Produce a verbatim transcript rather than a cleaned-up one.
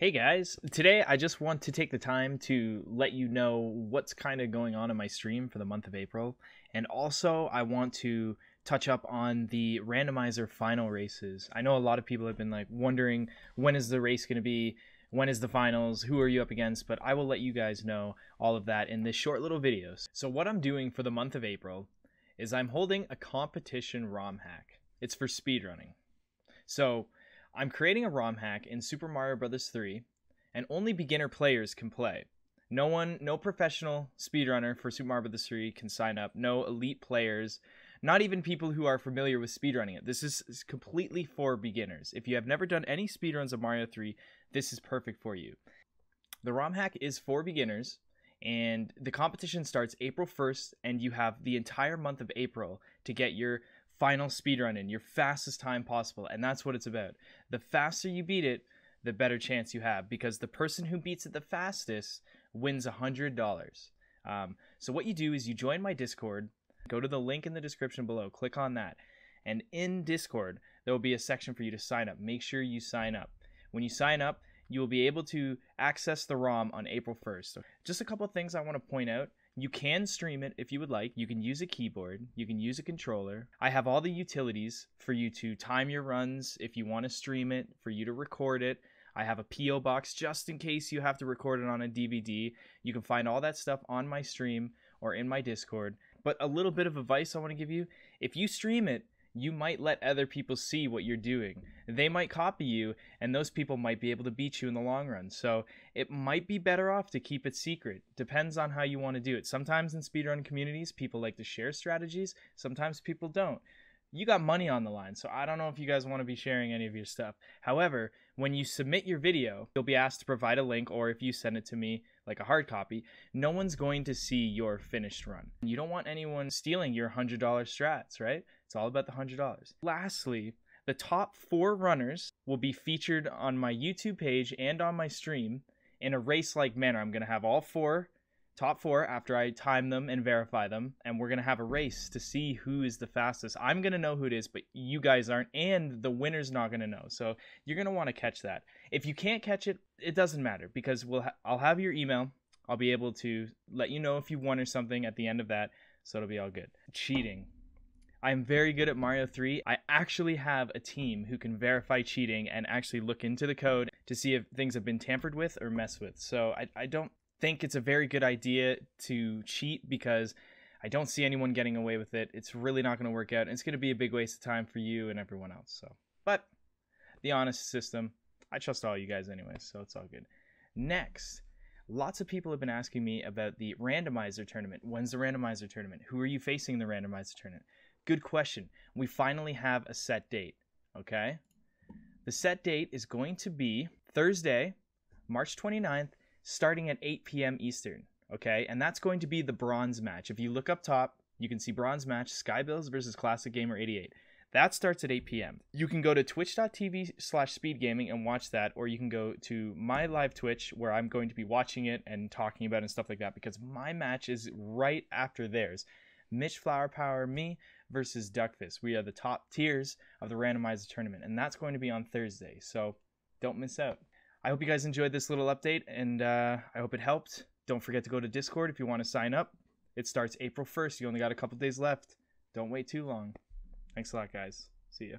Hey guys, today I just want to take the time to let you know what's kind of going on in my stream for the month of April, and also I want to touch up on the randomizer final races. I know a lot of people have been like wondering, when is the race going to be, when is the finals, who are you up against, but I will let you guys know all of that in this short little video. So what I'm doing for the month of April is I'm holding a competition ROM hack. It's for speedrunning. So I'm creating a ROM hack in Super Mario Bros. three, and only beginner players can play. No one, no professional speedrunner for Super Mario Bros. three can sign up, no elite players, not even people who are familiar with speedrunning it. This is completely for beginners. If you have never done any speedruns of Mario three, this is perfect for you. The ROM hack is for beginners, and the competition starts April first, and you have the entire month of April to get your final speedrun in your fastest time possible, and that's what it's about. The faster you beat it, the better chance you have, because the person who beats it the fastest wins a hundred dollars. Um, so what you do is you join my Discord, go to the link in the description below, click on that, and in Discord there will be a section for you to sign up. Make sure you sign up. When you sign up, you will be able to access the ROM on April first. Just a couple of things I want to point out. You can stream it if you would like. You can use a keyboard. You can use a controller. I have all the utilities for you to time your runs if you want to stream it, for you to record it. I have a P O box just in case you have to record it on a D V D. You can find all that stuff on my stream or in my Discord. But a little bit of advice I want to give you. If you stream it, you might let other people see what you're doing. They might copy you, and those people might be able to beat you in the long run. So it might be better off to keep it secret. Depends on how you want to do it. Sometimes in speedrun communities, people like to share strategies. Sometimes people don't. You got money on the line, so I don't know if you guys want to be sharing any of your stuff. However, when you submit your video, you'll be asked to provide a link, or if you send it to me, like a hard copy, no one's going to see your finished run. You don't want anyone stealing your one hundred dollar strats, right? It's all about the one hundred dollars. Lastly, the top four runners will be featured on my YouTube page and on my stream in a race-like manner. I'm going to have all four, top four, after I time them and verify them, and we're going to have a race to see who is the fastest. I'm going to know who it is, but you guys aren't, and the winner's not going to know, so you're going to want to catch that. If you can't catch it, it doesn't matter, because we'll ha I'll have your email. I'll be able to let you know if you won or something at the end of that, so it'll be all good. Cheating. I'm very good at Mario three. I actually have a team who can verify cheating and actually look into the code to see if things have been tampered with or messed with, so I, I don't think it's a very good idea to cheat, because I don't see anyone getting away with it. It's really not going to work out, and it's going to be a big waste of time for you and everyone else. So, but the honest system, I trust all you guys anyway, so it's all good. Next, lots of people have been asking me about the randomizer tournament. When's the randomizer tournament? Who are you facing in the randomizer tournament? Good question. We finally have a set date. Okay, the set date is going to be Thursday, March twenty-ninth, starting at eight P M Eastern, okay? And that's going to be the bronze match. If you look up top, you can see bronze match, Sky Bills versus Classic Gamer eighty-eight. That starts at eight P M You can go to twitch dot T V slash speedgaming and watch that, or you can go to my live Twitch, where I'm going to be watching it and talking about it and stuff like that, because my match is right after theirs. Mitch, Flower Power, me versus Duck This. We are the top tiers of the randomizer tournament, and that's going to be on Thursday, so don't miss out. I hope you guys enjoyed this little update, and uh, I hope it helped. Don't forget to go to Discord if you want to sign up. It starts April first. You only got a couple days left. Don't wait too long. Thanks a lot, guys. See ya.